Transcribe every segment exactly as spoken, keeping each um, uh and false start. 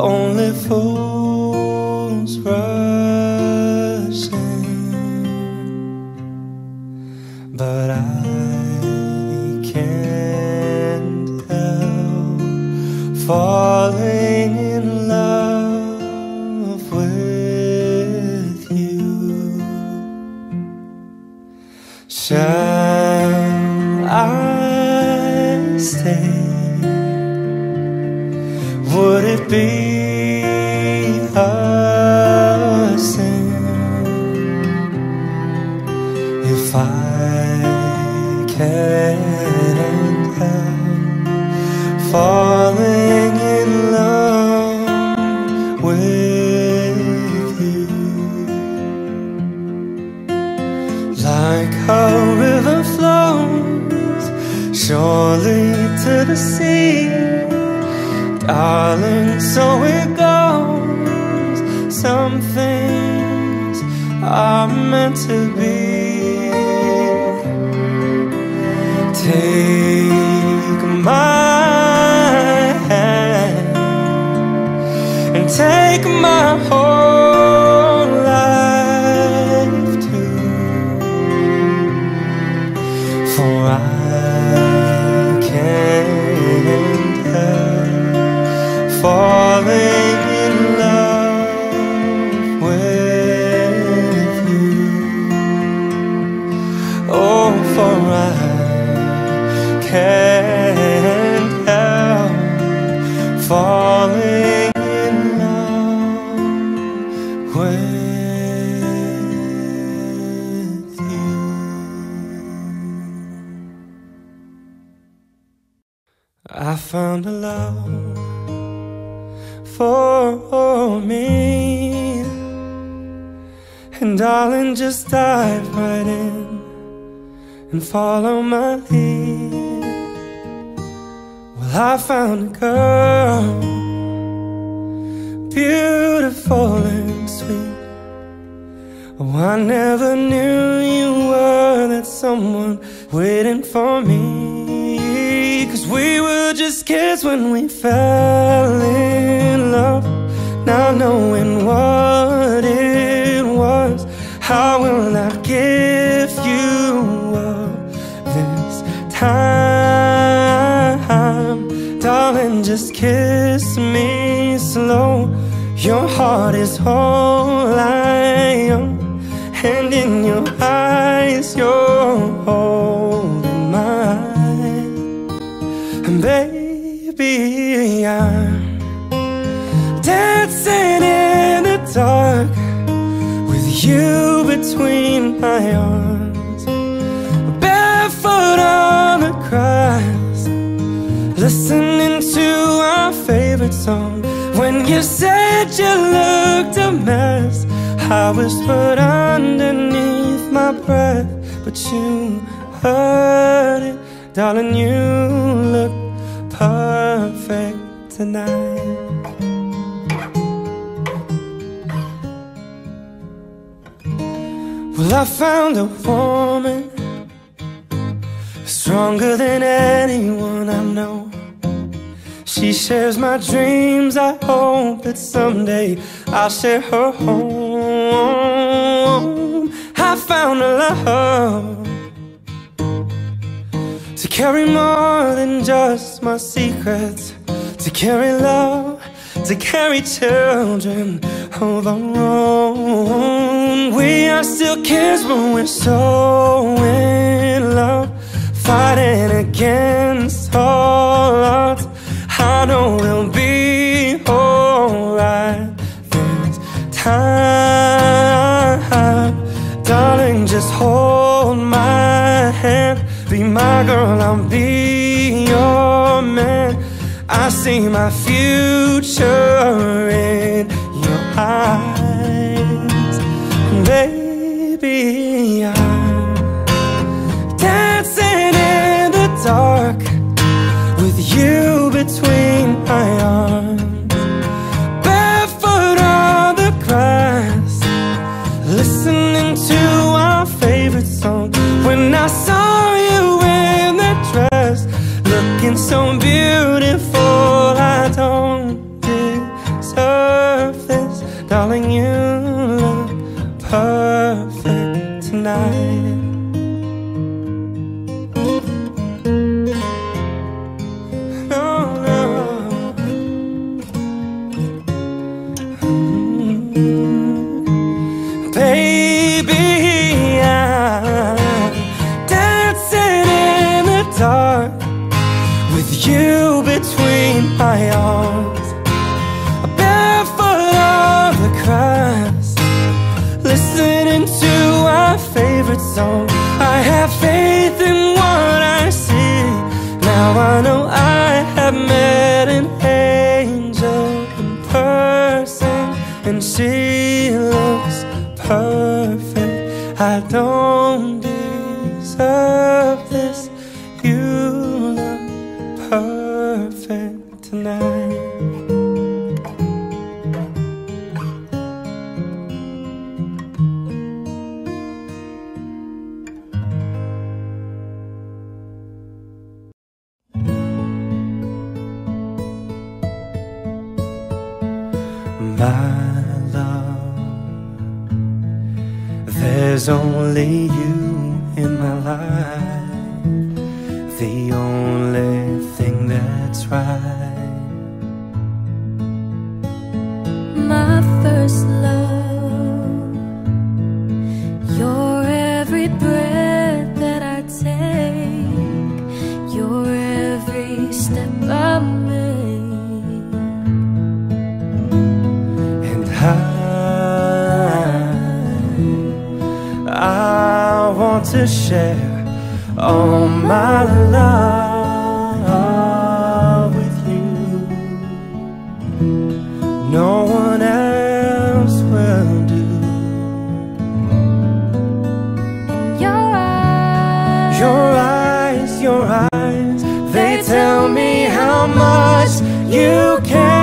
only fools rush in, but I can't help falling in love with you. Shall I stay? Would it be a sin if I can't help falling in love with you? Like a river flows surely to the sea, darling, so it goes. Some things are meant to be. Take my hand and take my whole life too, for I can't help falling in love with you. Oh, for I can't help falling in love with you. I found a love for me, and darling, just dive right in and follow my lead. Well, I found a girl, beautiful and sweet. Oh, I never knew you were that someone waiting for me, 'cause we were just kids when we fell in love, now knowing what it was. How will I give you up this time? Darling, just kiss me slow. Your heart is whole, I am, and in your eyes you're holding mine. And baby, I'm dancing in the dark with you between my arms, barefoot on the grass, listening to our favorite song. When you said you looked a mess, I whispered underneath my breath, but you heard it. Darling, you look perfect tonight. Well, I found a woman stronger than anyone I know. She shares my dreams, I hope that someday I'll share her home. I found a love to carry more than just my secrets, to carry love, to carry children of our own. We are still kids, but we're so in love, fighting against all odds. I know we'll be alright this time. Darling, just hold my hand, be my girl, I'll be your man. I see my future in your eyes. Baby, I'm dancing in the dark with you between my arms, barefoot on the grass, listening to our favorite song. When I saw you in that dress, looking so beautiful, I don't deserve Darling, you look perfect tonight. No, no. Mm-hmm. Baby, I'm dancing in the dark with you between my arms. Listening to our favorite song, I have faith in what I see. Now I know I have met an angel in person, and she looks perfect. I don't deserve this. You look perfect tonight. My love, there's only you in my life, the only thing that's right. My first love, you're every breath that I take, you're every step I make. I want to share all my love with you. No one else will do. Your eyes, your eyes, your eyes, they tell me how much you care.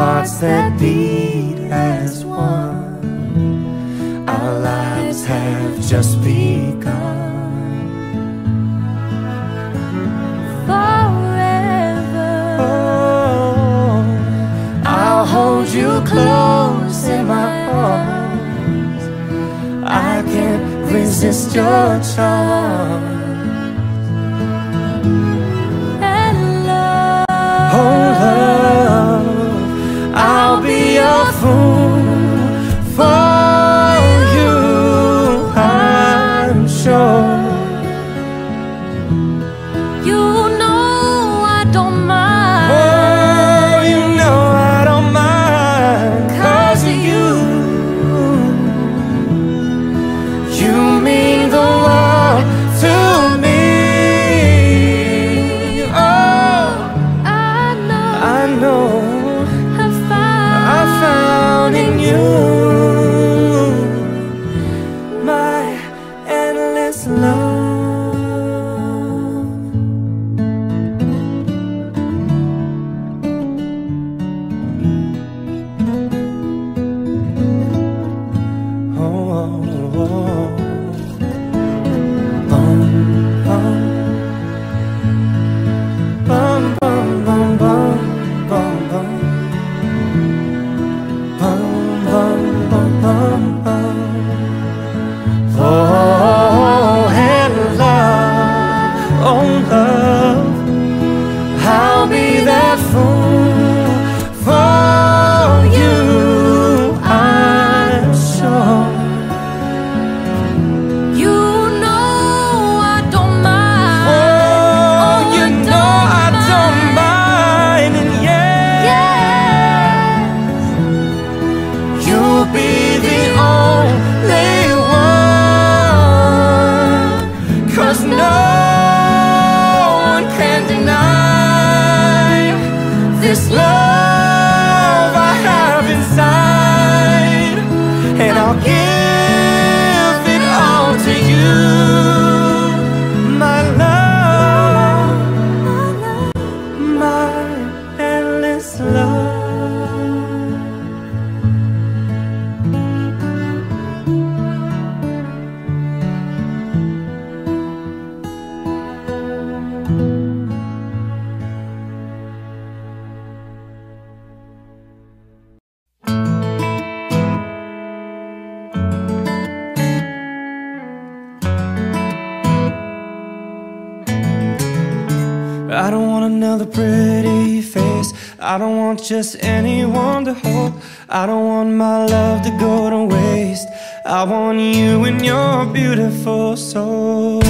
Hearts that beat as one, our lives have just begun. Forever, oh, I'll hold you close in my arms. I can't resist your charm. Love I have inside, and I'll give I don't want another pretty face. I don't want just anyone to hold. I don't want my love to go to waste. I want you and your beautiful soul.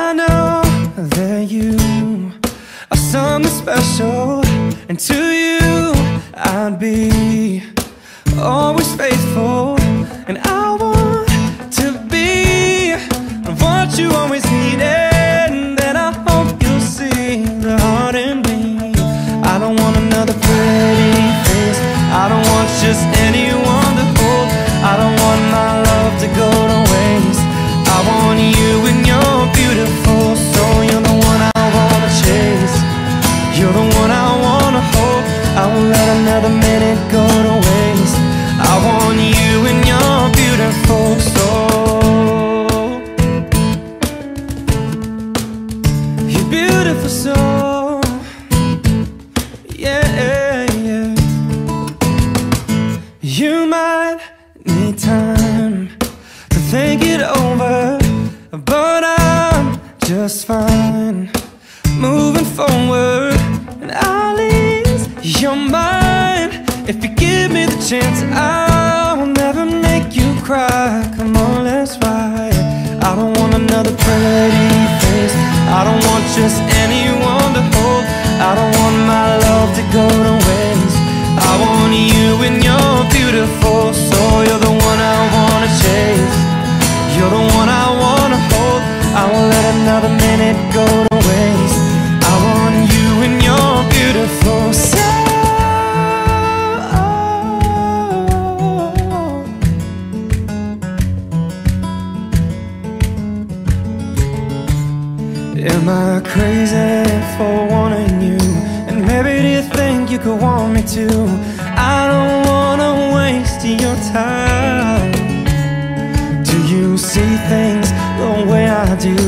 I know that you are something special, and to you I'd be always faithful. And I want to be what you always needed, and then I hope you'll see the heart in me. I don't want another pretty face. I don't want just anyone to hold. I don't want my love to go to waste. I want you and your beautiful soul. You're the one I wanna chase. You're the one I wanna hold. I won't let another minute go to waste. I want you and your beautiful soul. Your beautiful soul. Yeah, yeah. You might need time to think it over, but I'm just fine moving forward. And I'll ease your mind if you give me the chance. I'll never make you cry. Come on, let's ride. I don't want another pretty face. I don't want just anyone to hold. I don't want my love to go to waste. I want you and your beautiful soul. You're the one I wanna chase. You're the one I wanna hold. I won't let another minute go to waste. I want you and your beautiful soul. Am I crazy for wanting you? And maybe do you think you could want me too? I don't wanna waste your time. Do you see things the way I do?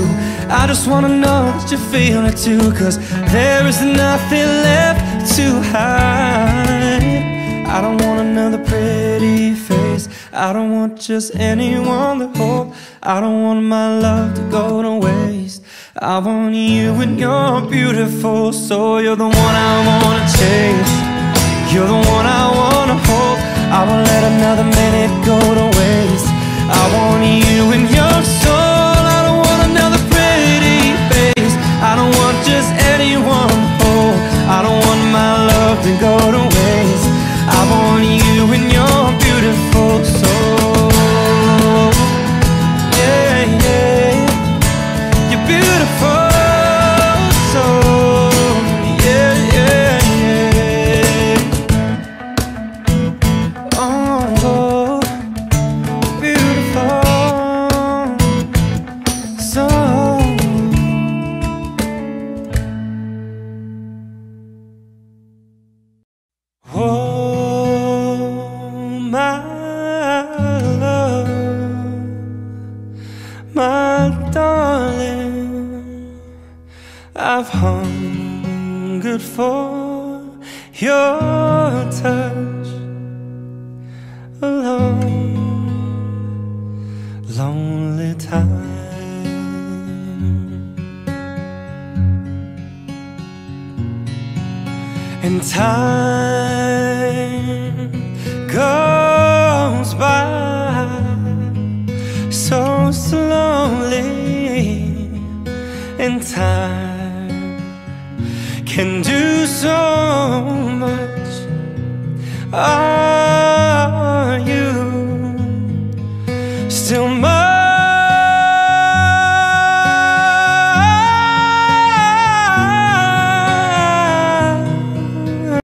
I just wanna know that you feel it too, 'cause there is nothing left to hide. I don't want another pretty face. I don't want just anyone to hold. I don't want my love to go to waste. I want you and your beautiful soul. You're the one I wanna chase. You're the one I wanna hold. I won't let another minute go to waste. I want you and your soul. I don't want another pretty face. I don't want just anyone to hold. I don't want my love to go to waste. I want you and your beautiful soul. Yeah, yeah. Beautiful soul, yeah, yeah, yeah. Oh, beautiful soul. Oh, my love, my darling, I've hungered for your touch a long, lonely time. And time goes by so slowly, and time can do so much. Are you still mine?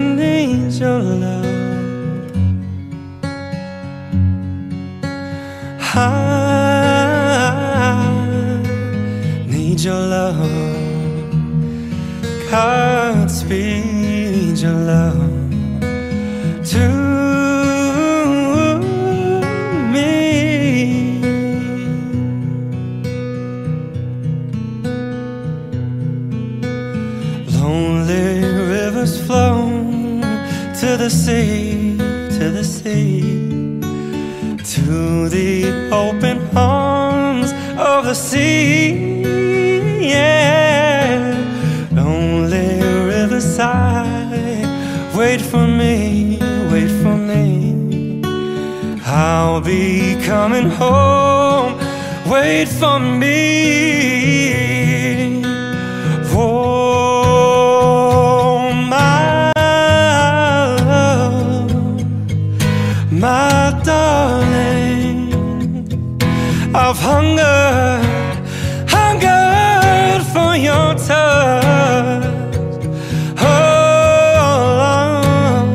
I need your love. I need your love. Godspeed, your love to me. Lonely rivers flow to the sea, to the sea, to the open arms of the sea, yeah. Lonely riverside, wait for me, wait for me. I'll be coming home, wait for me. Oh, my love, my darling, I've hungered, hungered for your touch. Oh, long,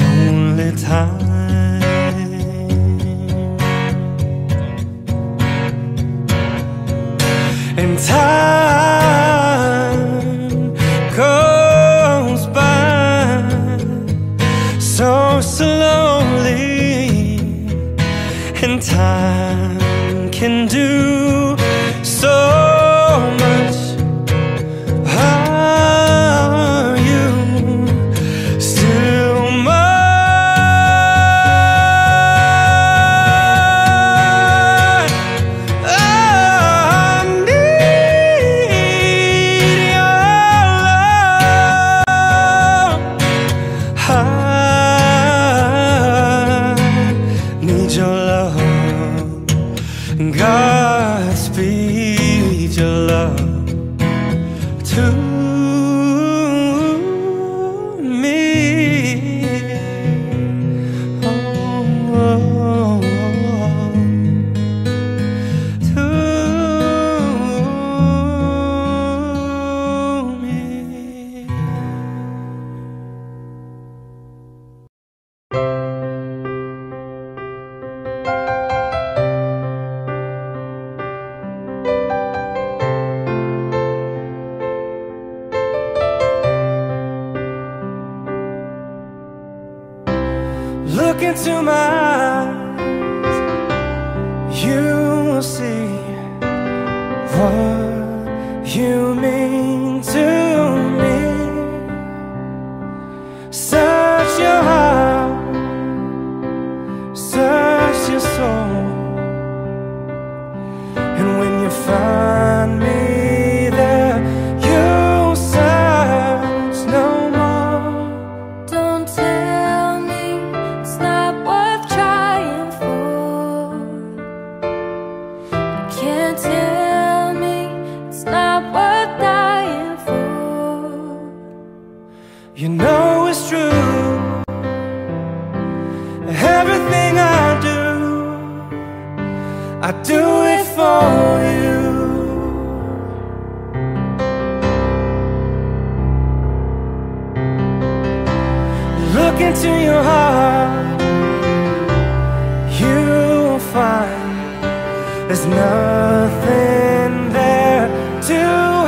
lonely time. And time goes by so slowly, and time can do so much. Are you still mine? I need your love. I need your love. Godspeed your love to me. Oh, oh, oh. To me. Look into my eyes, you will see what you mean to me. Search your heart, search your soul, and when you find me there, you'll search no more. Don't tell you know it's true. Everything I do, I do it for you. Look into your heart, you'll find there's nothing there to more.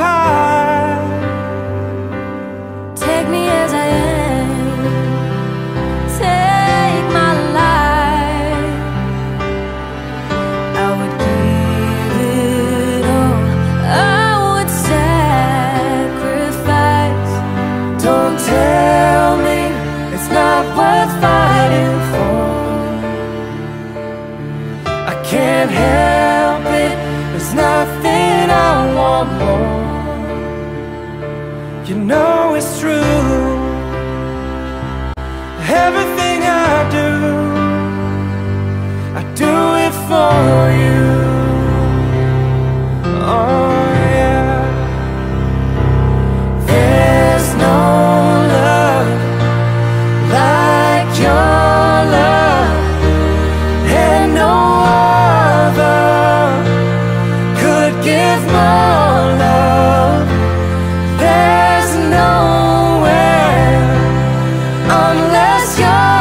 You know it's true. Everything I do, I do it for you. Oh yeah. There's no love like your love, and no other could give more love. There's nowhere unless you're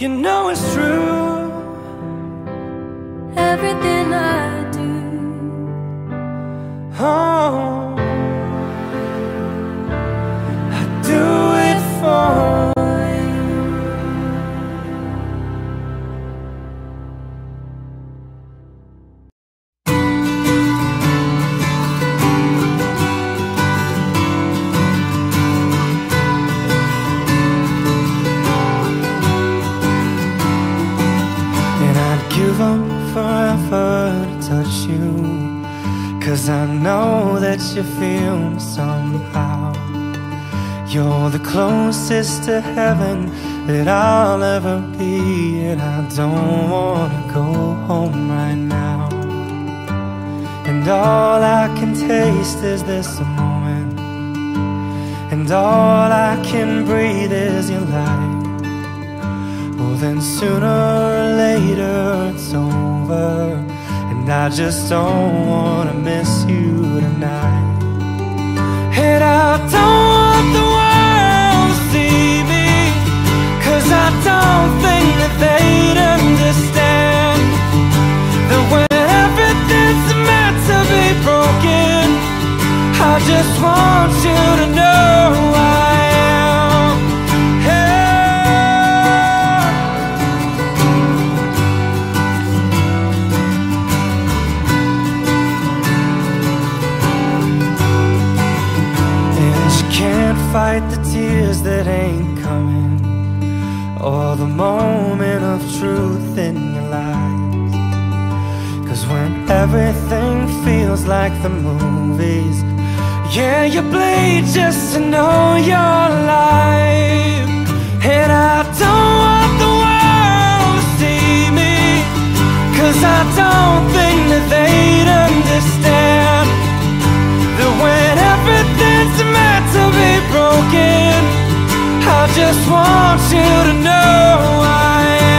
You know it's true. Everything I do, oh, I do it for you, 'cause I know that you feel me somehow. You're the closest to heaven that I'll ever be, and I don't wanna go home right now. And all I can taste is this moment, and all I can breathe is your light. Well then sooner or later it's over, I just don't wanna miss you tonight. And I don't want the world to see me, 'cause I don't think that they'd understand that when everything's meant to be broken, I just want you to know I am. Fight the tears that ain't coming, or the moment of truth in your life. 'Cause when everything feels like the movies, yeah, you bleed just to know you're alive. And I don't want the world to see me, 'cause I don't think that they'd understand that when everything's meant to be broken, I just want you to know I am.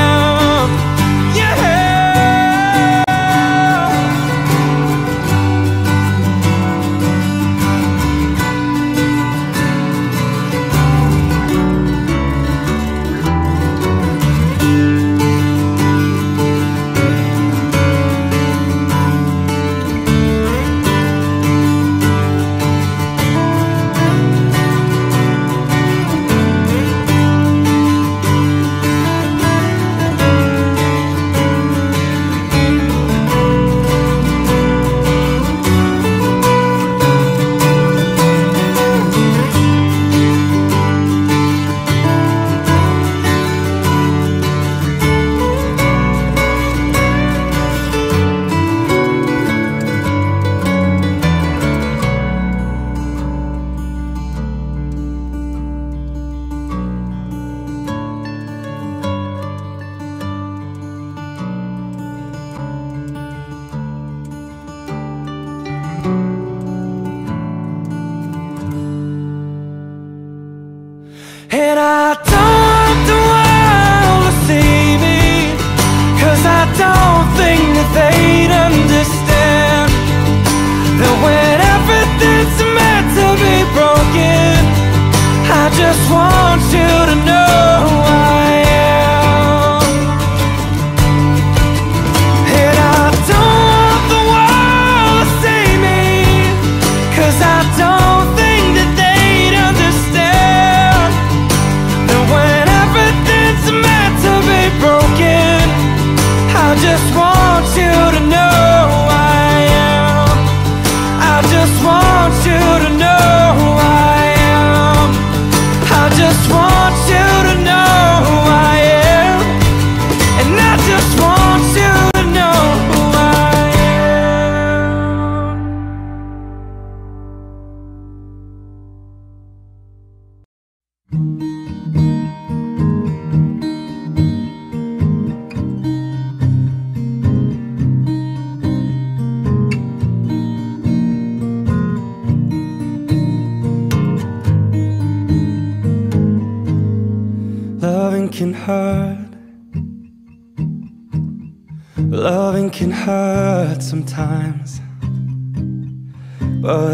Sometimes, but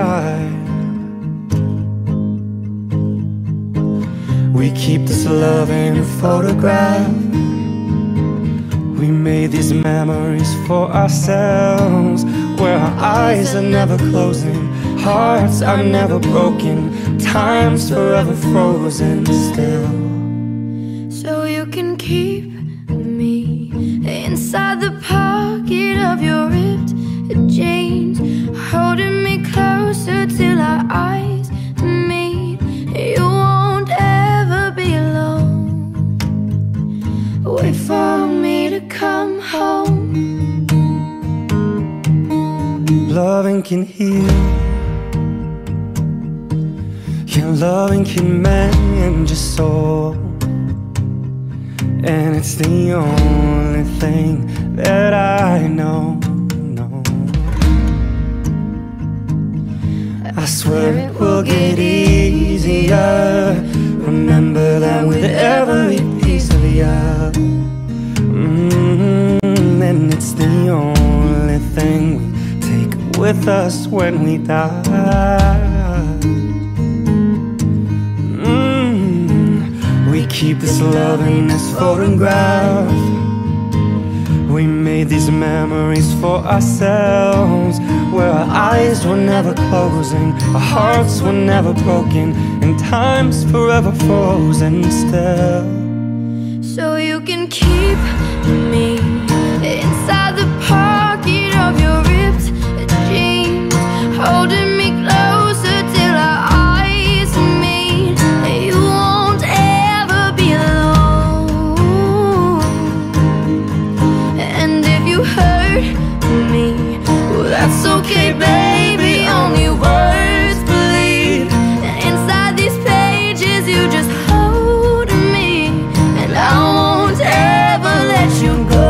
We keep this love in a photograph. We made these memories for ourselves, where our eyes are never closing, hearts are never broken, time's forever frozen still. So you can keep me inside the pocket of your ripped jeans, holding me closer till our eyes meet. You won't ever be alone. Wait for me to come home. Loving can heal, your loving can mend your soul, and it's the only thing that I know, know. I swear it will get easier. Remember that with every piece of you, mm-hmm. And it's the only thing we take with us when we die. Keep this love in this photograph. We made these memories for ourselves, where our eyes were never closing, our hearts were never broken, and time's forever frozen still. So you can keep me inside the pocket of your ripped jeans, holding me closer till our eyes meet. You hurt me, well that's okay baby, only words bleed. Inside these pages you just hold me, and I won't ever let you go.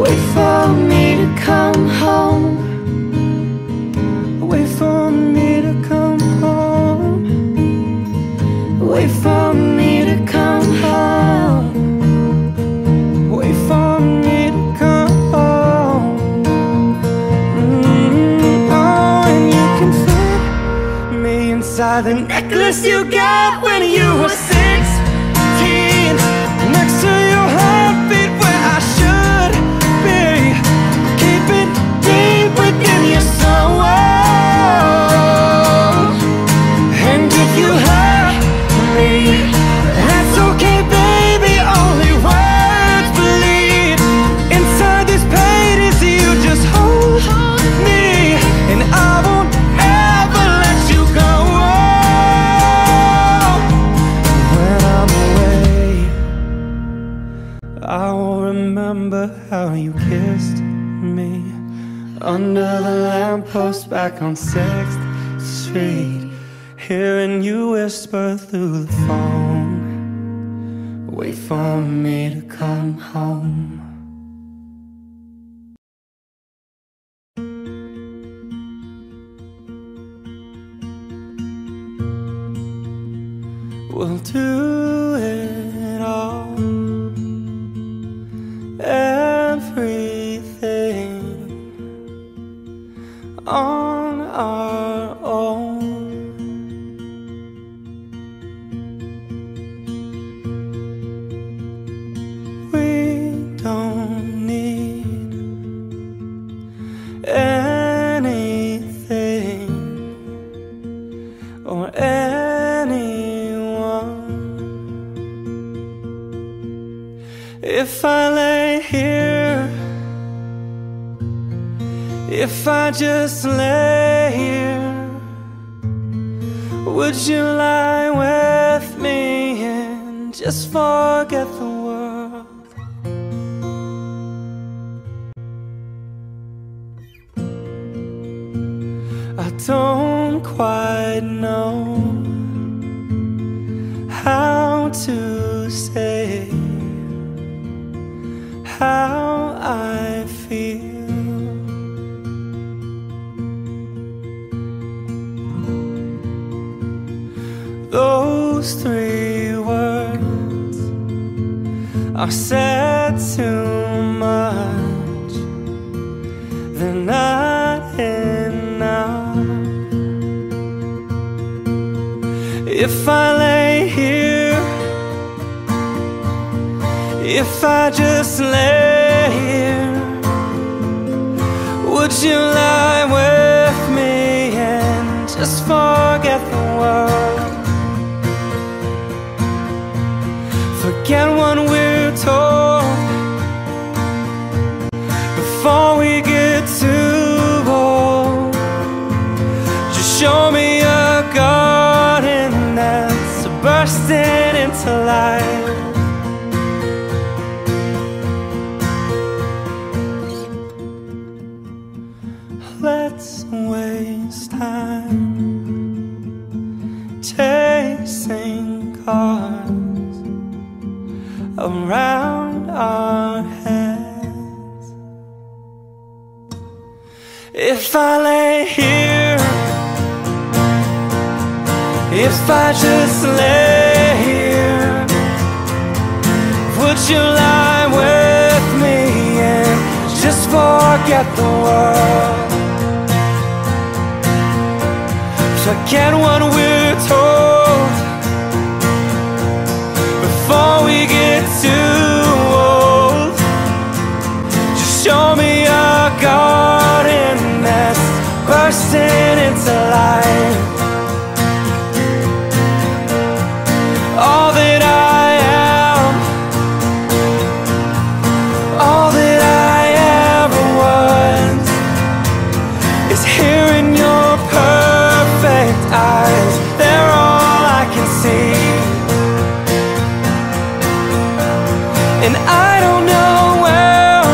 Wait for me to come home. Wait for me to come home. Wait for me to come home. The necklace you got when you were sixteen, next to your heartbeat where I should be. Keep it deep within your soul, and if you hurt me, that's okay baby, only words bleed. Inside these pages you just hold me, and I won't ever let you go. Remember how you kissed me under the lamppost back on sixth street, hearing you whisper through the phone, wait for me to come home. We'll do it all, everything on our own. We don't need anything or anyone. If I lay here, if I just lay here, would you lie with me and just forget the world? I don't quite know how to say how I feel. those three words, I said too much. They're not enough. If I lay here, if I just lay here, would you lie with me and just forget the world? Forget what we're told before we get too old. Just show me a garden that's bursting into life. Let's waste time chasing cars around our heads. If I lay here, if I just lay here, would you lie with me and just forget the world? Forget what we're told before we get too old. Just show me a garden that's bursting into life. All that I am, all that I ever was, is here in your purse. Eyes, they're all I can see, and I don't know where.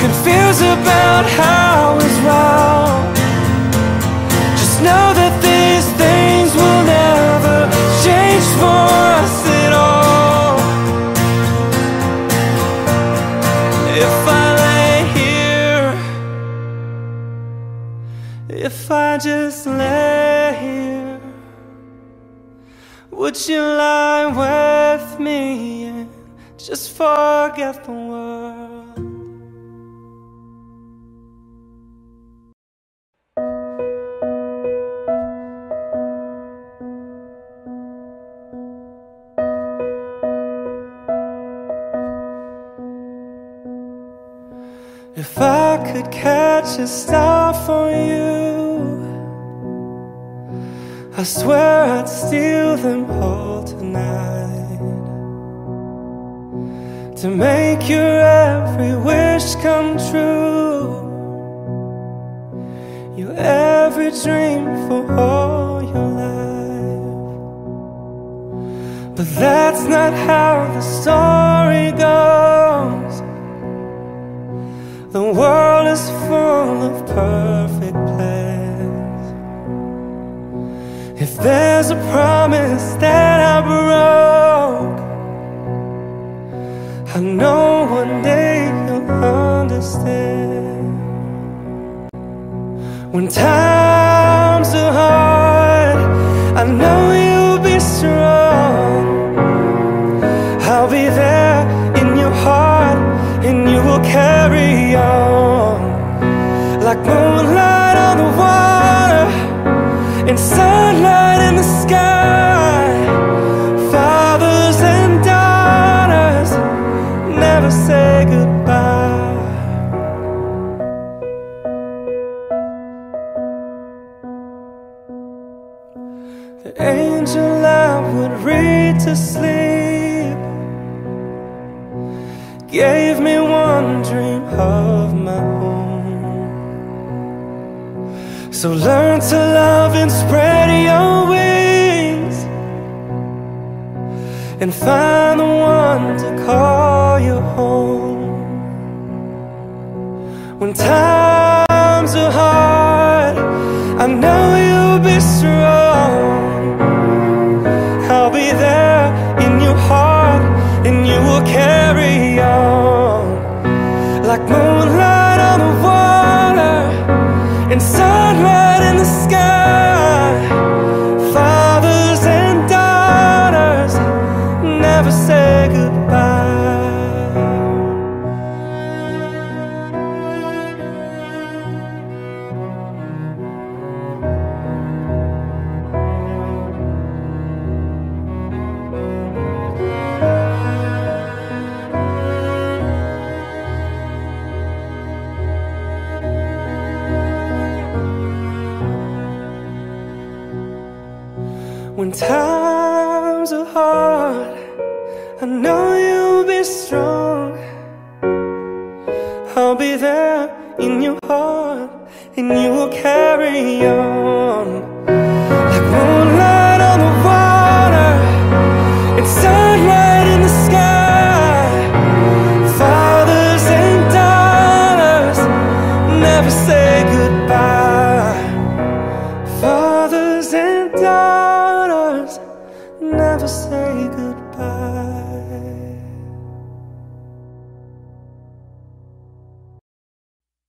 Confused about how is wrong. Just know that these things will never change for us at all. If I If I just lay here, would you lie with me and just forget the world? If I could catch a star for you, I swear I'd steal them all tonight, to make your every wish come true, your every dream for all your life. But that's not how the story goes. The world is full of perfect plans. If there's a promise that I broke, I know one day you'll understand. When times are hard, I know you'll be strong. I'll be there in your heart, and you will carry on like moonlight on the water and sunlight in the sky. Fathers and daughters never say goodbye. The angel I would read to sleep gave me one dream of my own. So learn to love and spread your wings, and find the one to call you home. When times are hard, I know you'll be strong. I'll be there in your heart, and you will carry on like moonlight on the water and sunlight in the sky. Father When times are hard, I know you'll be strong. I'll be there in your heart, and you will carry on. Like moonlight on the water, it's sunlight in the sky. Fathers and daughters never say goodbye. Fathers and daughters never say goodbye.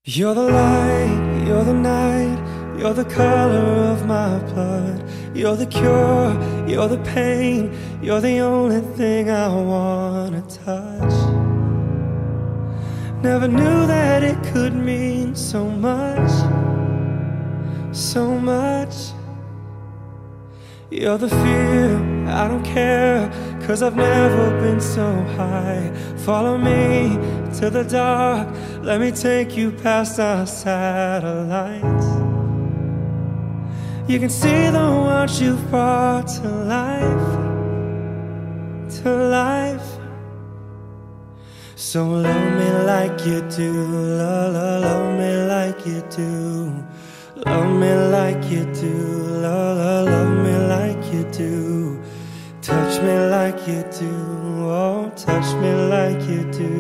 You're the light, you're the night, you're the color of my blood. You're the cure, you're the pain, you're the only thing I wanna touch. Never knew that it could mean so much, so much. You're the fear, I don't care, 'cause I've never been so high. Follow me to the dark, let me take you past our satellites. You can see the world you've brought to life, to life. So love me like you do, love, love, love me like you do. Love me like you do, love, love, love me like you do. Touch me like you do, oh, touch me like you do.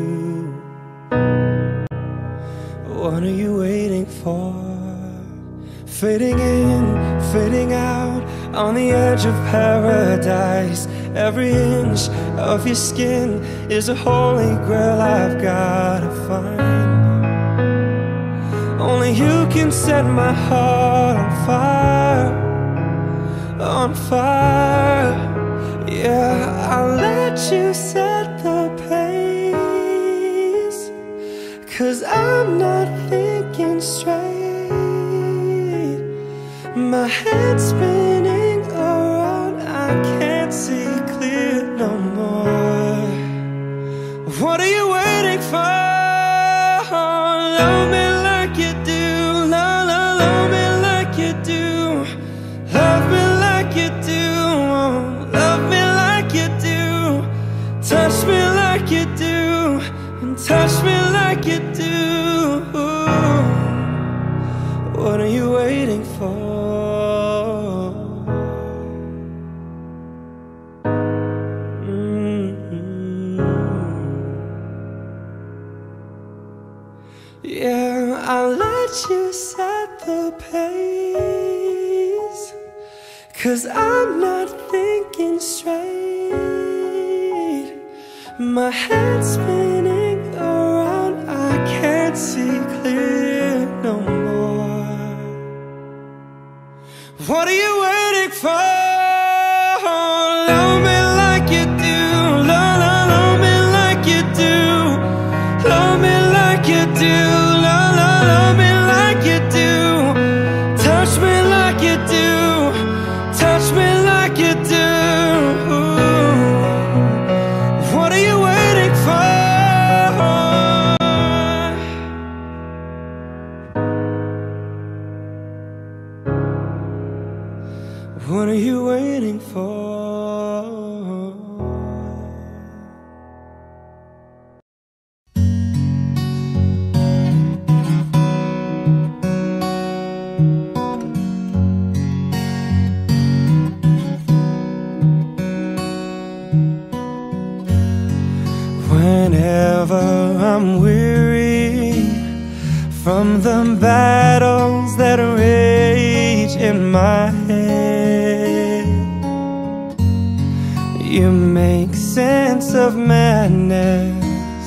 What are you waiting for? Fading in, fading out, on the edge of paradise. Every inch of your skin is a holy grail I've gotta find. Only you can set my heart on fire, on fire. Yeah, I'll let you set the pace, 'cause I'm not thinking straight. My head's spinning around, I can't see clear no more. What are you waiting for? Love me like you do, love, love, love me like you do. Love me like you do, oh, love me like you do. Touch me like you do, and touch me like you do. What are you waiting for? Yeah, I'll let you set the pace, 'cause I'm not thinking straight. My head's spinning around, I can't see clear no more. What are you waiting for? Love me like you do, love, love, love me like you do. Love me like you do. What are you waiting for? Whenever I'm weary from the battles that rage in my head, you make sense of madness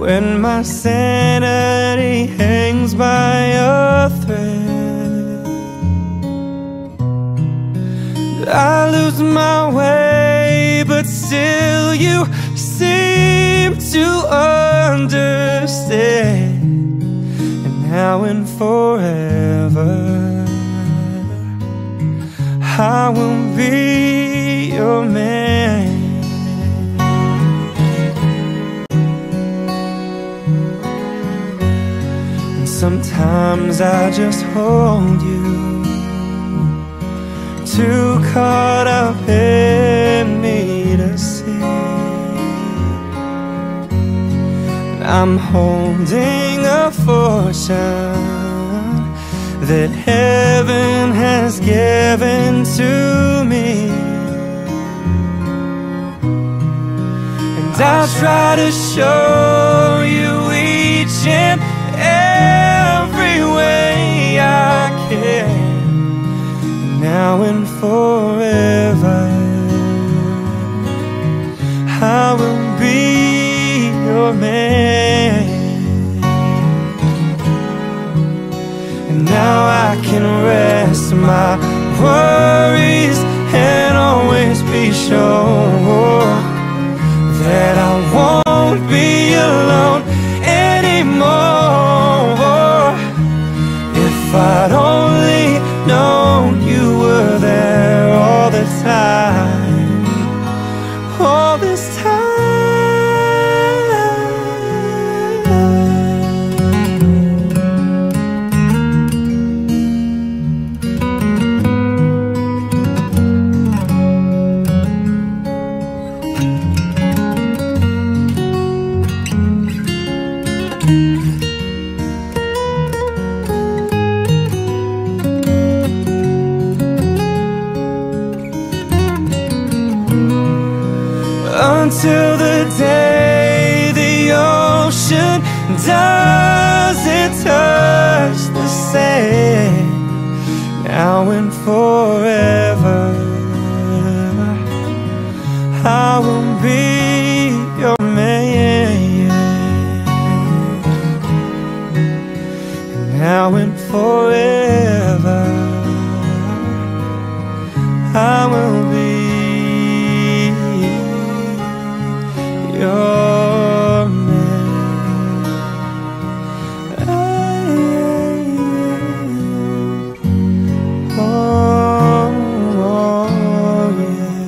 when my sanity hangs by a thread. I lose my way, but still you seem to understand. And now and forever, I will be your man. Sometimes I just hold you too caught up in me to see. I'm holding a fortune that heaven has given to me, and I'll try to show you each and every way I can, now and forever. I will be your man, and now I can rest my worries and always be sure that I won't be alone anymore. If I'd only known you were there all the time, all this time. Until the day the ocean doesn't touch the sand, now and forever, I will be your man. Now and forever, I will be your man. I, I, I, oh, oh, yeah.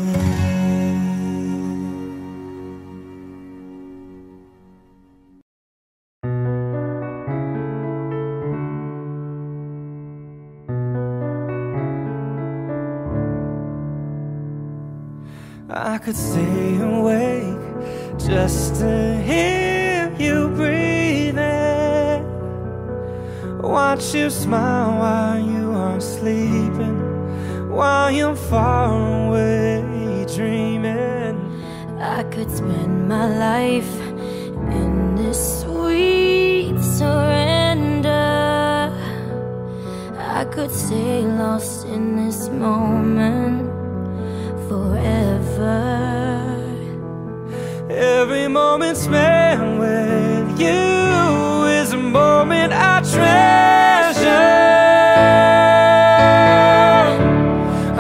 I could stay away just to hear you breathing, watch you smile while you are sleeping, while you're far away dreaming. I could spend my life in this sweet surrender. I could stay lost in this moment forever. Every moment spent with you is a moment I treasure.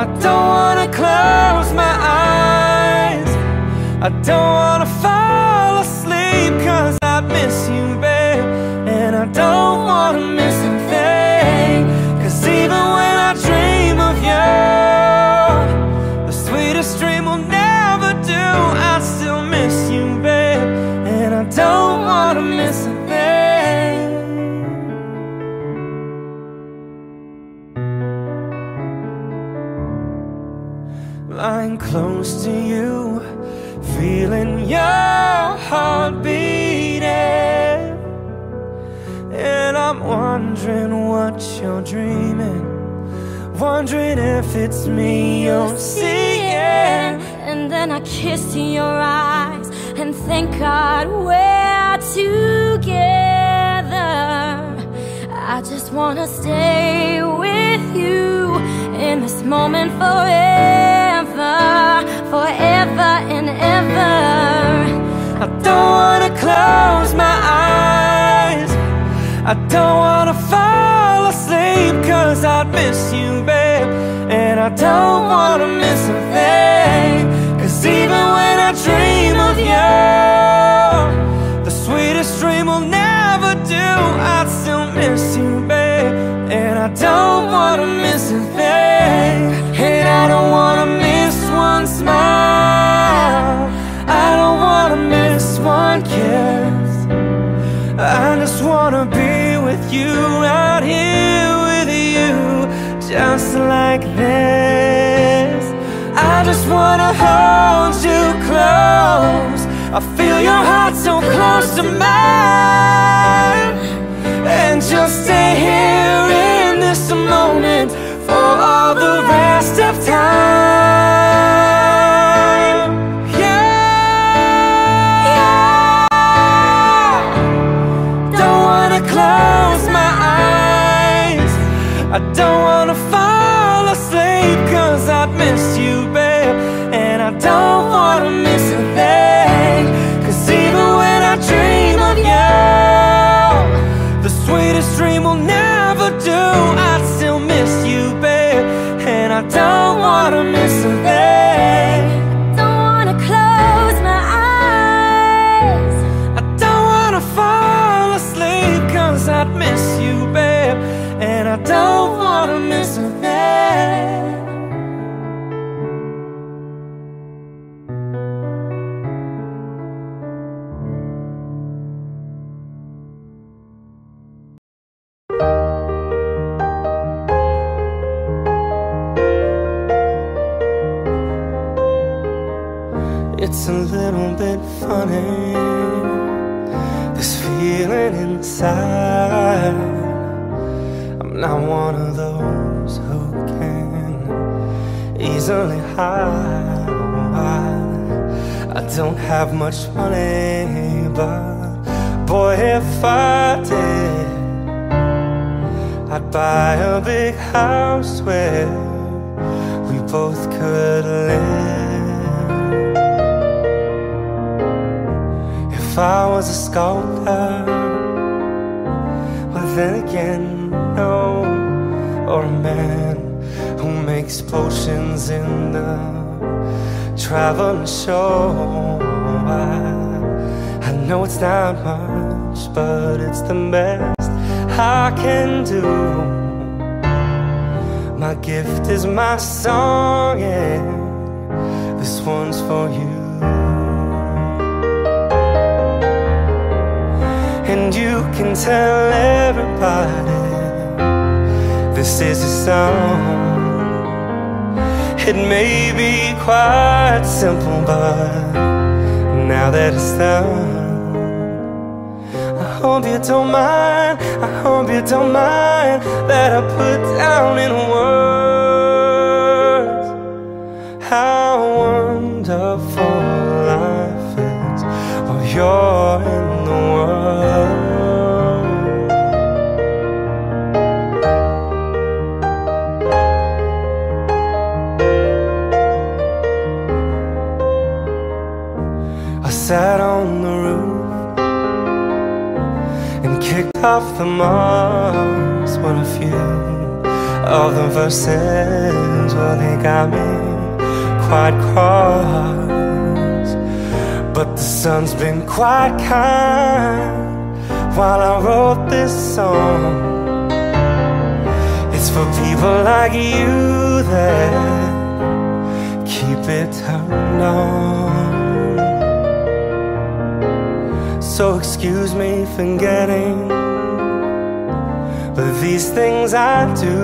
I don't wanna close my eyes, I don't wanna fall asleep, 'cause I miss you, babe. And I don't wanna miss a thing, 'cause even when I dream of you, the sweetest dream will never do. I still miss you, don't wanna miss a thing. Lying close to you, feeling your heart beating, and I'm wondering what you're dreaming, wondering if it's me you're seeing. And then I kiss your eyes and thank God we're together. I just wanna stay with you in this moment forever, forever and ever. I don't wanna close my eyes, I don't wanna fall asleep, 'cause I'd miss you, babe. And I don't wanna miss a thing, 'cause even when I dream of you, the sweetest dream will never do. I still miss you, babe. And I don't wanna miss a thing, and I don't wanna miss one smile, I don't wanna miss one kiss. I just wanna be with you, out here with you, just like this. I just wanna hold you close. I feel your heart so close to mine, and you'll stay here in this moment for all the rest of time. Yeah, yeah. Don't wanna close my eyes. I don't wanna fall asleep, 'cause I've missed you, babe, and I don't wanna miss a thing. 'Cause even when I dream of you, the sweetest dream will never do. I still miss you, babe, and I don't wanna miss a thing. Don't wanna close my eyes. I don't wanna fall asleep, 'cause I'd miss you, babe, and I don't wanna miss a thing. It's a little bit funny, this feeling inside. I'm not one of those who can easily hide. I don't have much money, but boy, if I did, I'd buy a big house where we both could live. If I was a sculptor, well then again, no. Or a man who makes potions in the traveling show. I, I know it's not much, but it's the best I can do. My gift is my song, and this one's for you. And you can tell everybody this is a song. It may be quite simple, but now that it's done, I hope you don't mind, I hope you don't mind that I put down in words how wonderful life is while you're in the world. I sat on the roof and kicked off the moss. What a few of the verses, well, they got me quite cross. But the sun's been quite kind while I wrote this song. It's for people like you that keep it turned on. So excuse me for getting, but these things I do,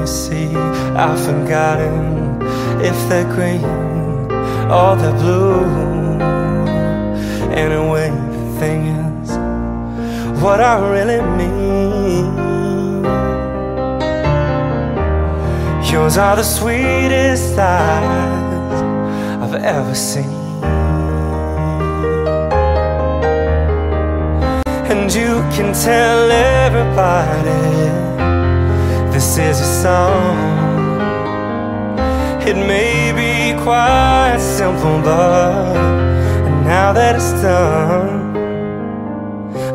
you see, I've forgotten if they're green or they're blue. Anyway, the thing is, what I really mean, yours are the sweetest eyes I've ever seen. And you can tell everybody this is a song. It may be quite simple, but now that it's done,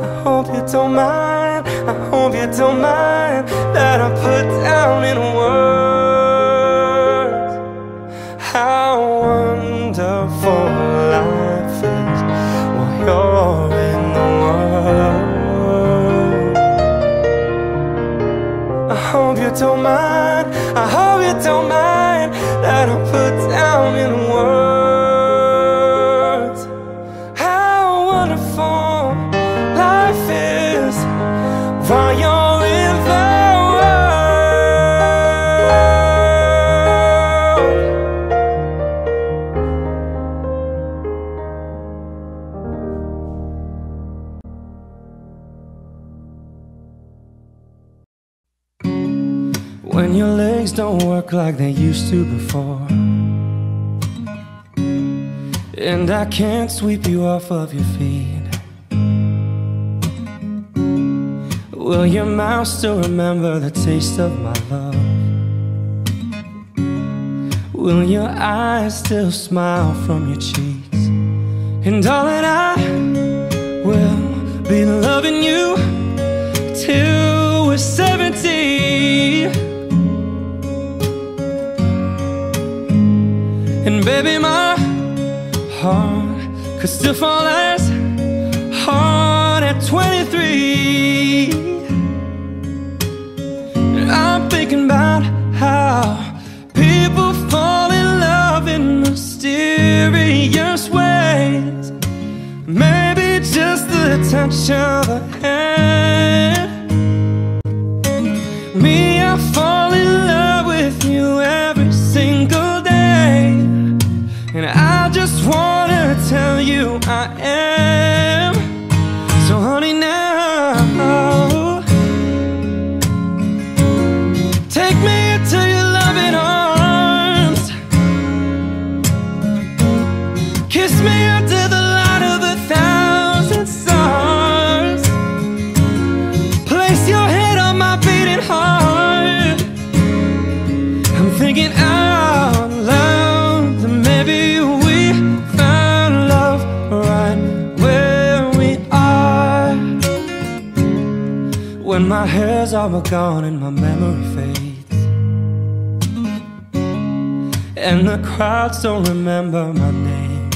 I hope you don't mind, I hope you don't mind that I put down in words how wonderful life is while you're in the world. I hope you don't mind, I hope you don't mind that I put down in words how wonderful life is while you're in the world. when your legs don't work like they used to before, and I can't sweep you off of your feet. Will your mouth still remember the taste of my love? Will your eyes still smile from your cheeks? And darling, I will be loving you till we're seventy. And baby, my heart could still fall as hard at twenty-three. And I'm thinking about how people fall in love in mysterious ways. Maybe just the touch of a hand. Me, I fall in love with you every single day, and I just wanna tell you I am. So honey, now take me into your loving arms, kiss me under the light of a thousand stars, place your head on my beating heart. I'm thinking out loud that maybe we found love right where we are. When my hair's all gone and my memory fades, and the crowds don't remember my name,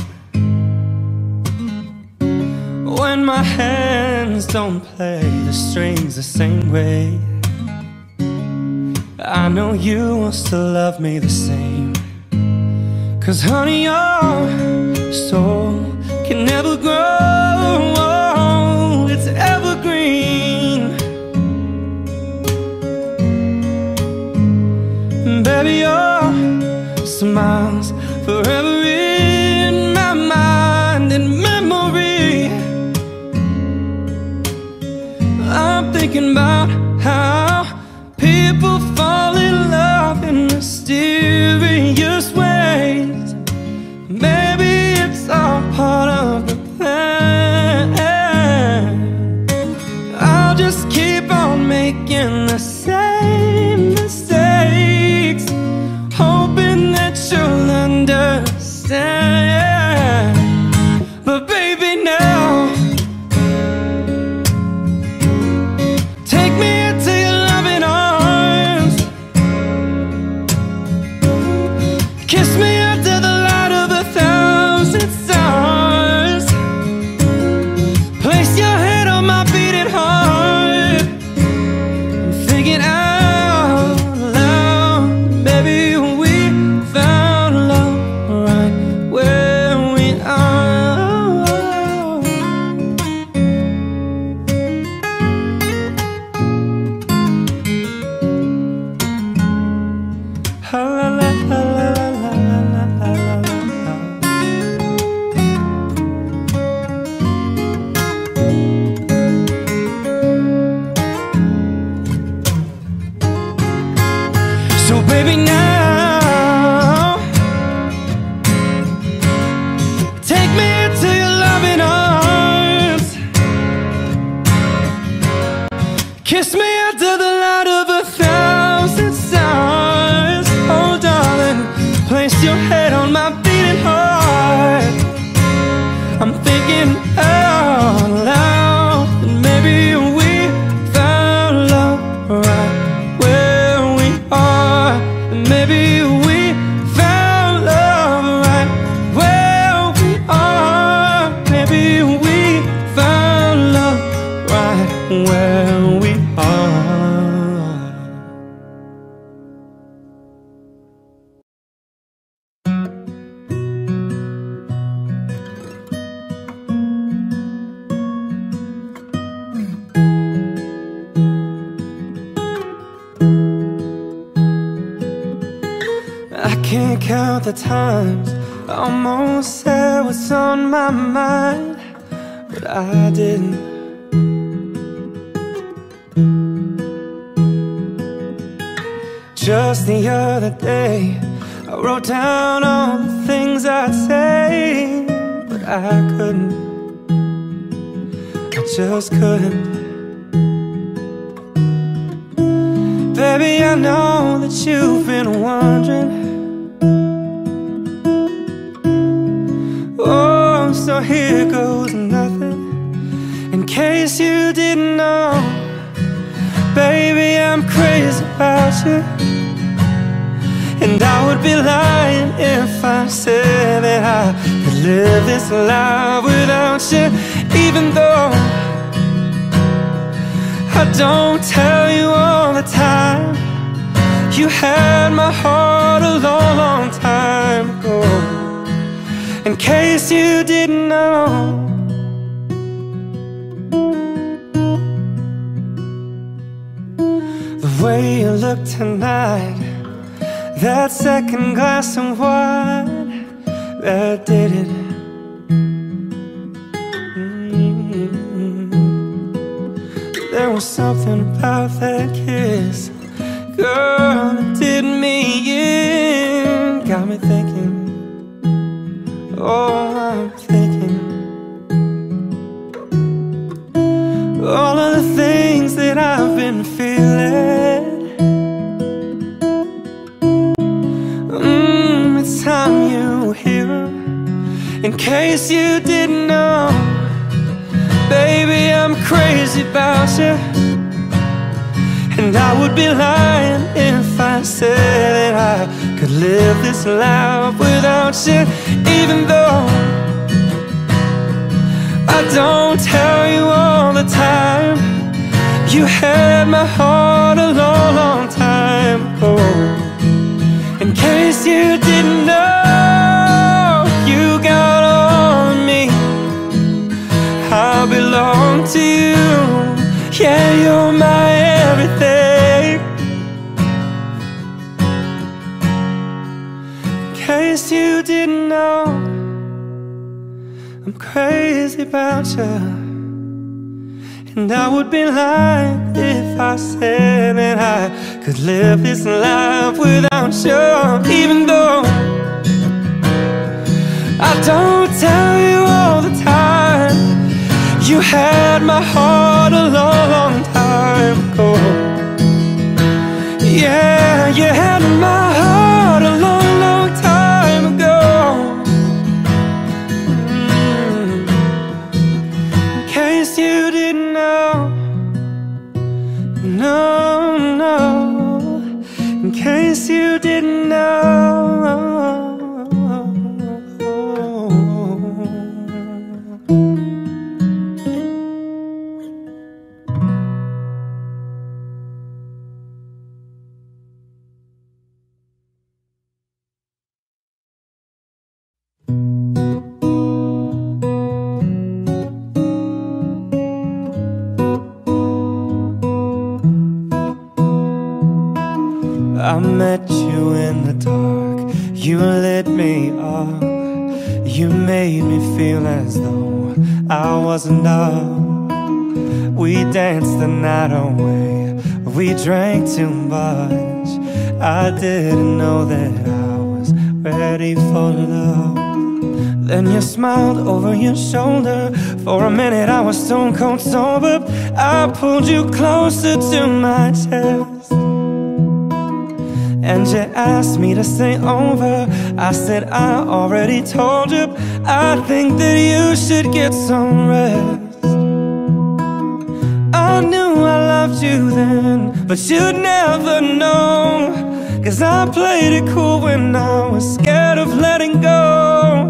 when my hands don't play the strings the same way, I know you will still love me the same. Cause honey, your soul can never grow old, it's evergreen. And baby, your smile's forever in my mind and memory. I'm thinking about how people fall in love in mysterious ways. Maybe it's all part of the plan. I'll just keep on making the same mistakes, hoping that you'll understand. But baby, now take me into your loving arms, kiss me under the light of a thousand stars, place your head on my beating heart. I'm thinking out loud, baby, we found love right where we are. Ha la la la la la la la la la. So baby, now take me into your loving arms, kiss me under the light of a thousand stars. Oh darling, place your head on my beating heart. I'm thinking out loud that maybe we found love right where we are. Maybe we found love right where we are. Maybe we found love right where we are. I can't count the times I almost said what's on my mind, but I didn't. Just the other day, I wrote down all the things I'd say, but I couldn't, I just couldn't. Baby, I know that you've been wondering. Oh, so here goes nothing, in case you didn't know. Baby, I'm crazy about you, and I would be lying if I said that I could live this life without you. Even though I don't tell you all the time, you had my heart a long, long time ago, in case you didn't know. The way you look tonight, that second glass of wine, that did it. Mm-hmm. There was something about that kiss, girl, that did me in. Got me thinking, oh, I'm thinking, all of the things that I've been feeling. In case you didn't know, baby, I'm crazy about you, and I would be lying if I said that I could live this life without you. Even though I don't tell you all the time, you had my heart a long, long time ago, in case you didn't know. I belong to you, yeah, you're my everything, in case you didn't know. I'm crazy about you, and I would be lying if I said that I could live this life without you. Even though I don't tell you all the time, you had my heart a long, long time ago. Yeah, you had my heart a long, long time ago, mm, in case you didn't know. No, no, in case you didn't know. I met you in the dark, you lit me up, you made me feel as though I wasn't up. We danced the night away, we drank too much, I didn't know that I was ready for love. Then you smiled over your shoulder, for a minute I was stone cold sober. I pulled you closer to my chest, and you asked me to stay over. I said, I already told you, I think that you should get some rest. I knew I loved you then, but you'd never know, 'cause I played it cool when I was scared of letting go.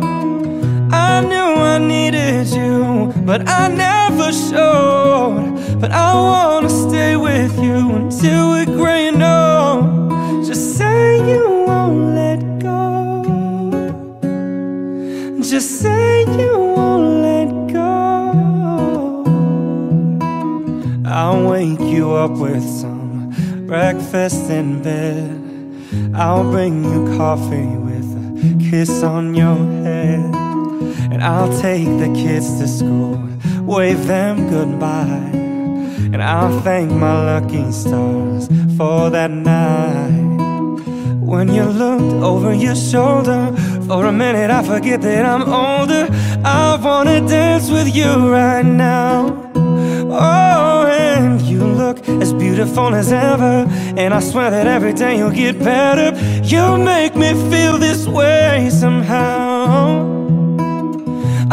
I knew I needed you, but I never showed, but I wanna stay with you until we're gray and old. Just say you won't let go, just say you won't let go. I'll wake you up with some breakfast in bed, I'll bring you coffee with a kiss on your head, and I'll take the kids to school, wave them goodbye, and I'll thank my lucky stars for that night. when you looked over your shoulder. For a minute I forget that I'm older. I wanna dance with you right now. Oh, and you look as beautiful as ever, and I swear that every day you'll get better. You make me feel this way somehow.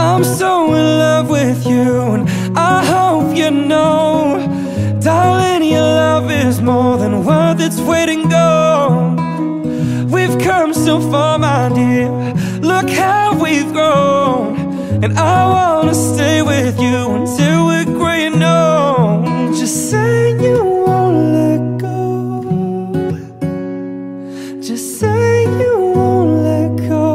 I'm so in love with you, and I hope you know, darling, your love is more than worth its weight in gold. We've come so far, my dear, look how we've grown, and I wanna stay with you until we're gray and old. Just say you won't let go. Just say you won't let go.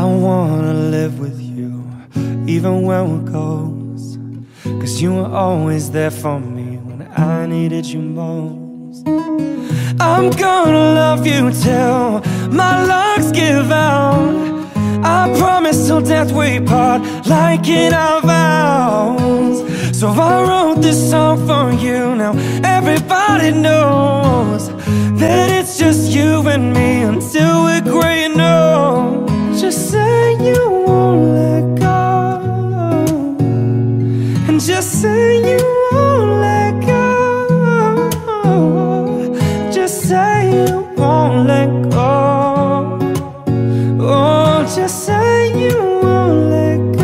I wanna live with you, even when we're goes, 'cause you were always there for me when I needed you most. I'm gonna love you till my lungs give out. I promise till death we part, like in our vows. So I wrote this song for you, now everybody knows that it's just you and me until we're gray and old. Just say you won't let go, and just say you won't let go. Just say you won't let go. Just say you won't let go.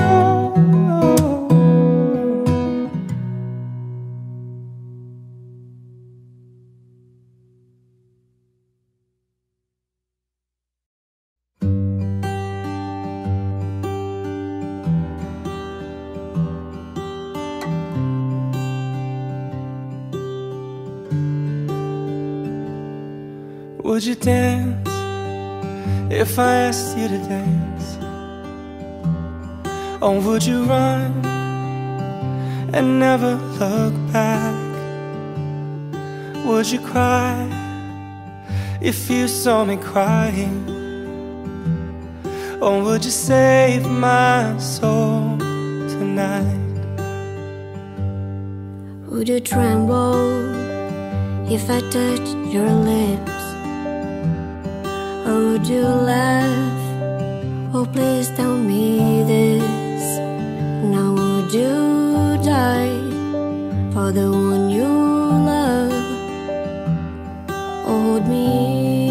Would you dance if I asked you to dance? Or would you run and never look back? Would you cry if you saw me crying? Or would you save my soul tonight? Would you tremble if I touched your lips? Or would you laugh? Oh, please tell me this. Now would you die for the one you love? Oh, hold me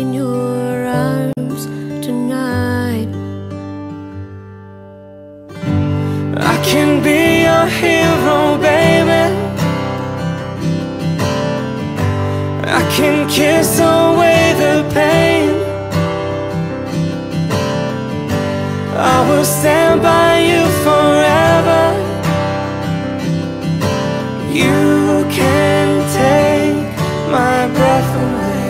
in your arms tonight. I can be your hero, baby. I can kiss away the pain. I will stand by you forever. You can take my breath away.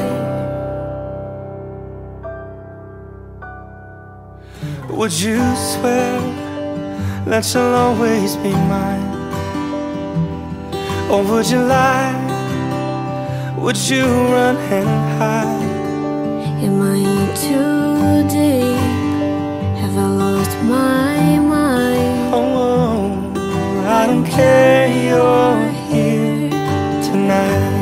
Would you swear that you'll always be mine? Or would you lie? Would you run and hide? Am I too deep? I lost my mind. Oh, oh, I don't care, you're here tonight.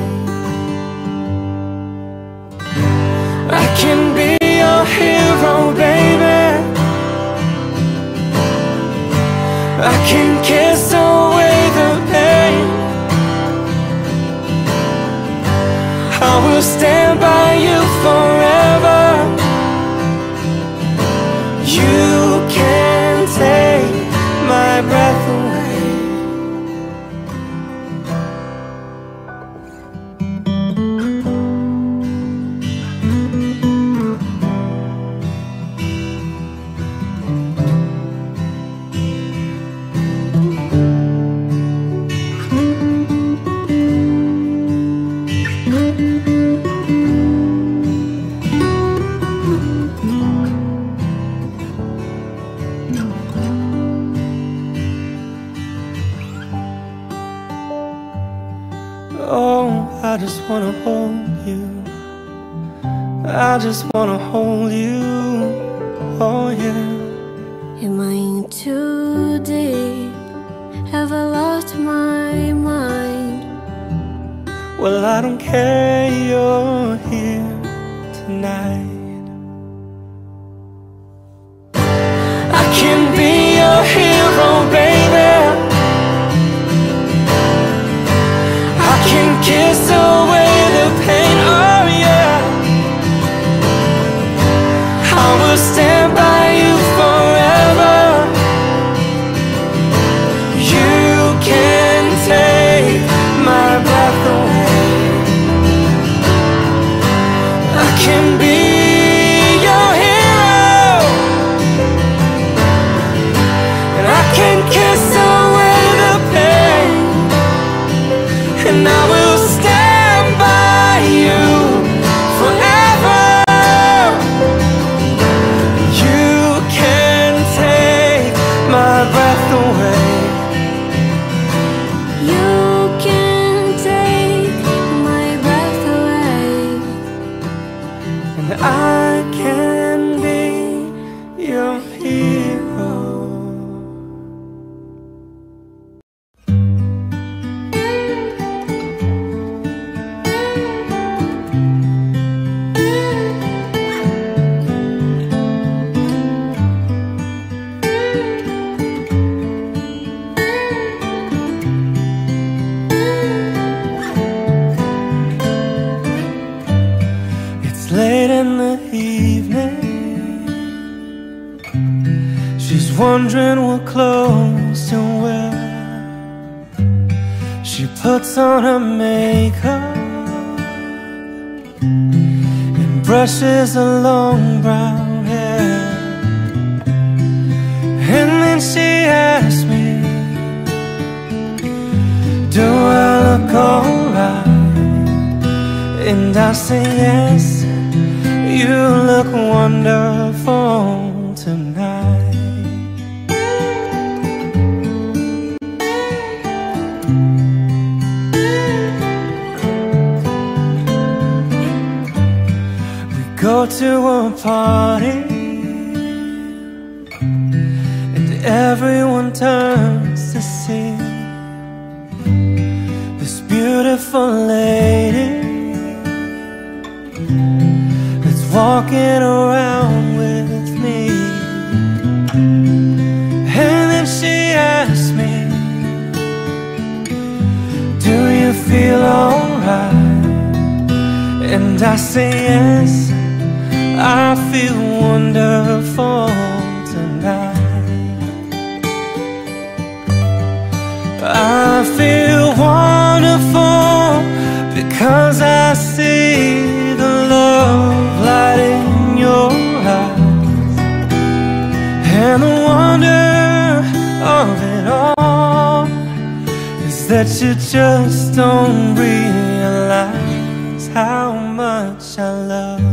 I can be your hero, baby. I can kiss away the pain. I will stand by you forever. You can take my breath away. I just wanna hold you. I just wanna hold you. Oh yeah. Am I in too deep? Have I lost my mind? Well, I don't care, you're here tonight. I can be your hero, baby. I can kiss away the pain, oh yeah. I will stand by you forever. You can take my breath away. I can be your hero, and I can kiss away the pain, and I will stand by you forever. You can take my breath away. You can take my breath away. And I can be your hero. It's late in the evening. She's wondering what clothes to wear. She puts on her makeup and brushes her long brown hair. And then she asks me, do I look alright? And I say yes, you look wonderful tonight. We go to a party and everyone turns to see this beautiful lady walking around with me. And then she asked me, do you feel alright? And I say yes, I feel wonderful tonight. I feel wonderful because I see the love light in your eyes and the wonder of it all is that you just don't realize how much I love you.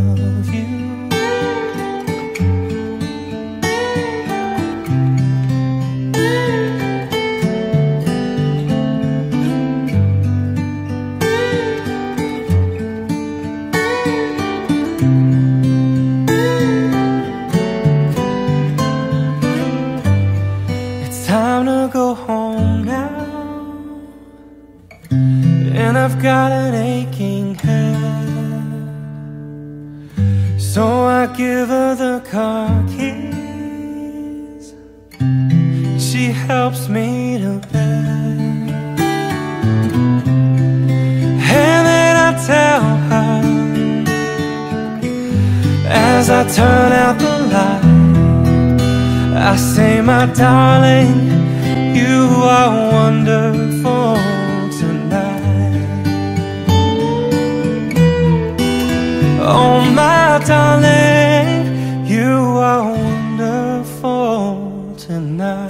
I've got an aching head, so I give her the car keys. She helps me to bed, and then I tell her as I turn out the light, I say, my darling, you are wonderful. Oh my darling, you are wonderful tonight.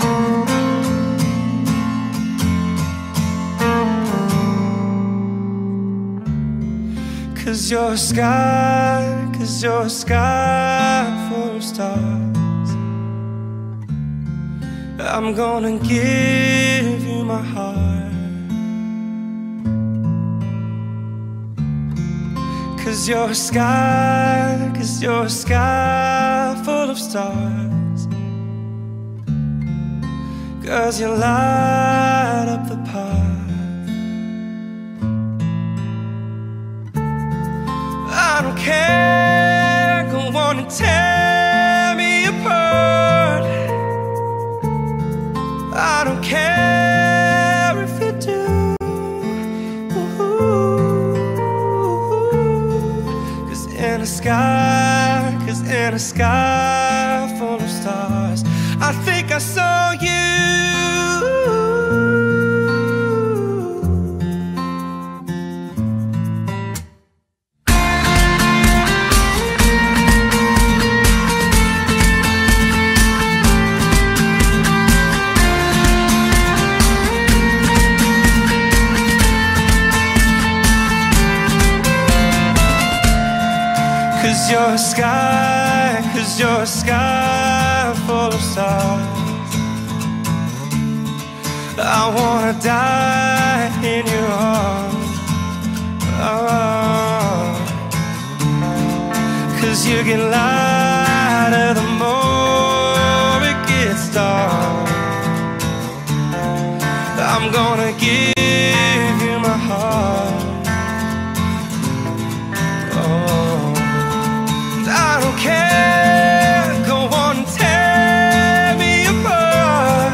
Oh, 'Cause you're a sky, 'cause you're a sky full of stars. I'm gonna give you my heart. 'Cause you're a sky, 'cause you're a sky full of stars. 'Cause you light up the path. I don't care, go on and tear me apart. I don't care if you do. Ooh. 'Cause in a sky, 'cause in a sky full of stars, I think I saw you. You're a sky, 'cause you're a sky full of stars. I wanna die in your arms. Oh. 'Cause you get lighter the more it gets dark. I'm gonna give you my heart. I don't care, go on and tear me apart.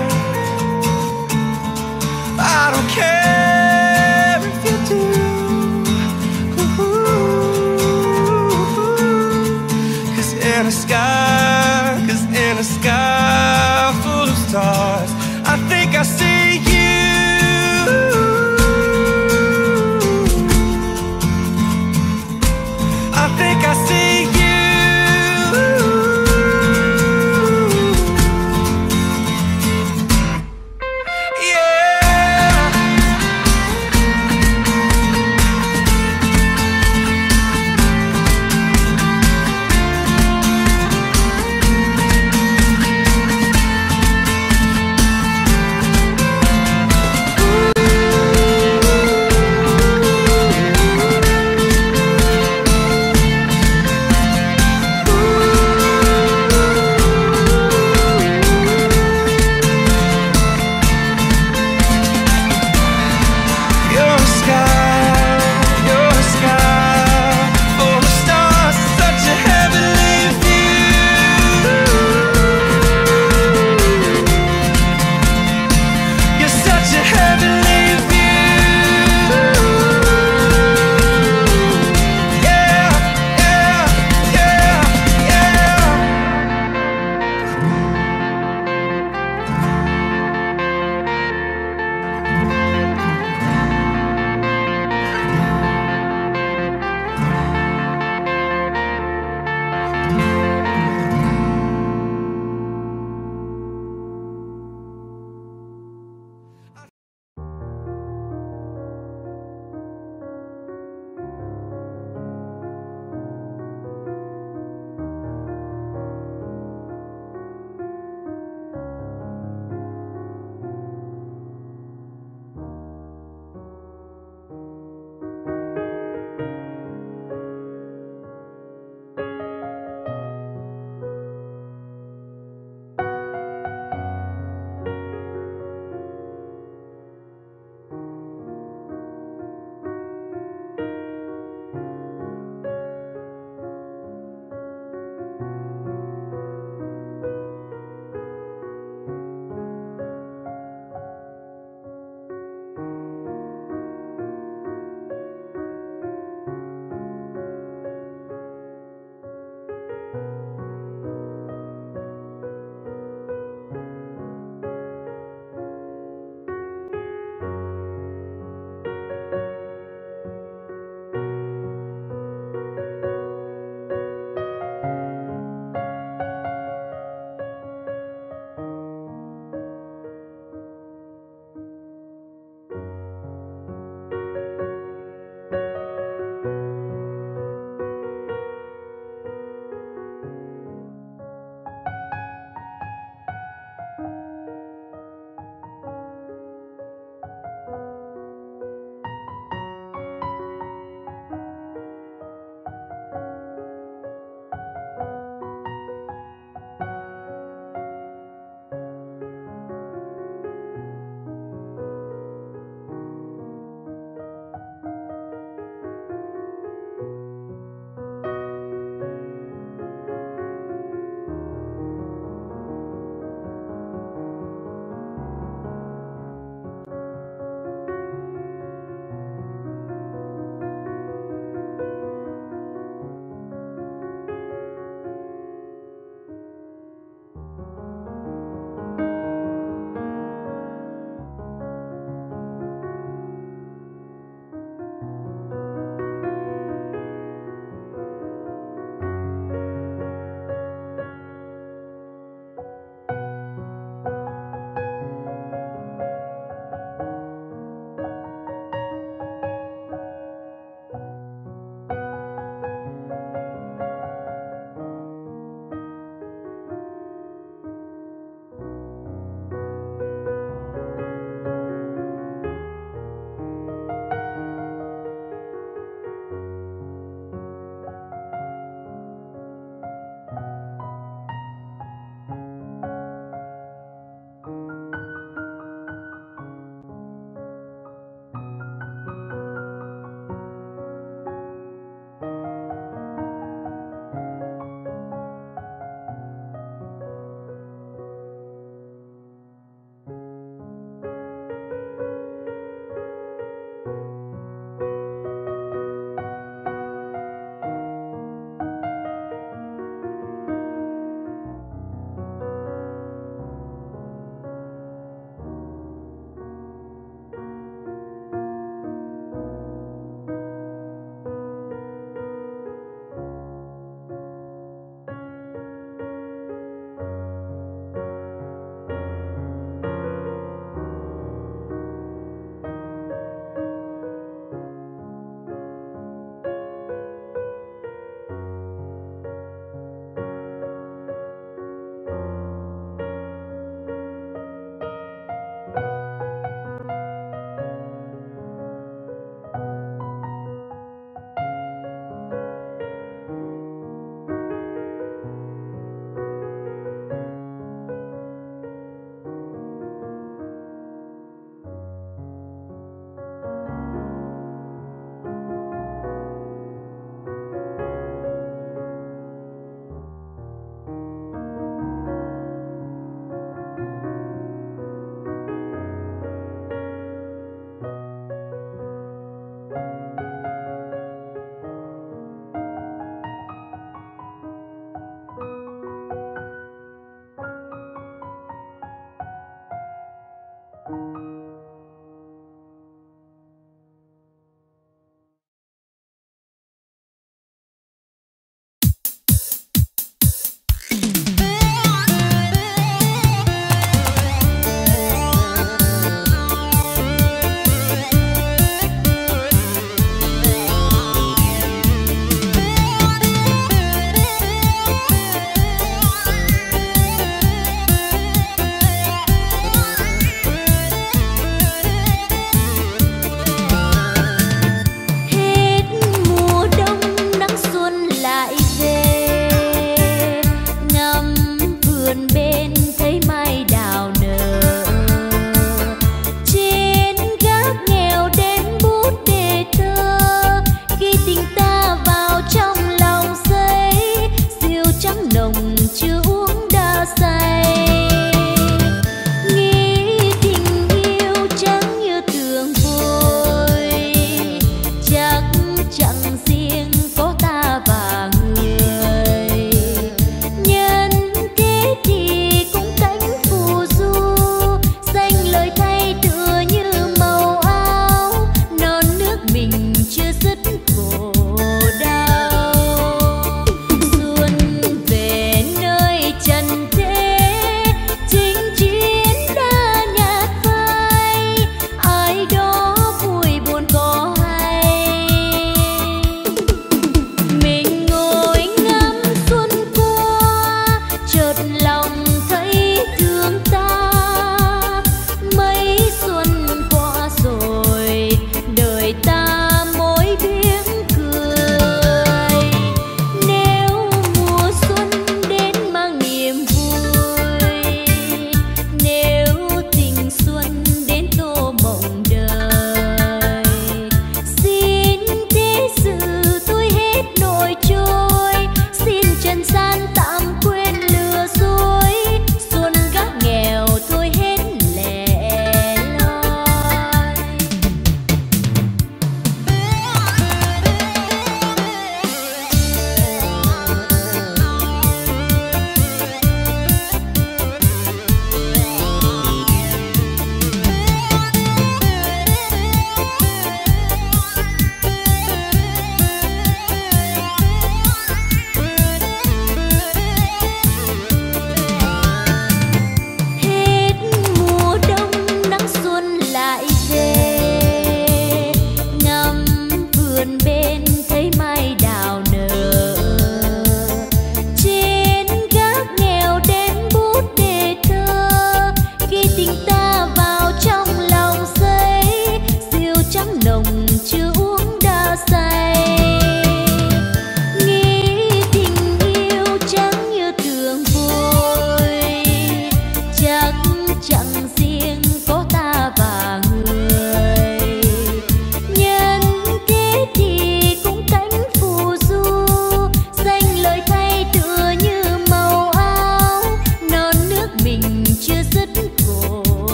I don't care if you do. Ooh. 'Cause in the sky, 'cause in the sky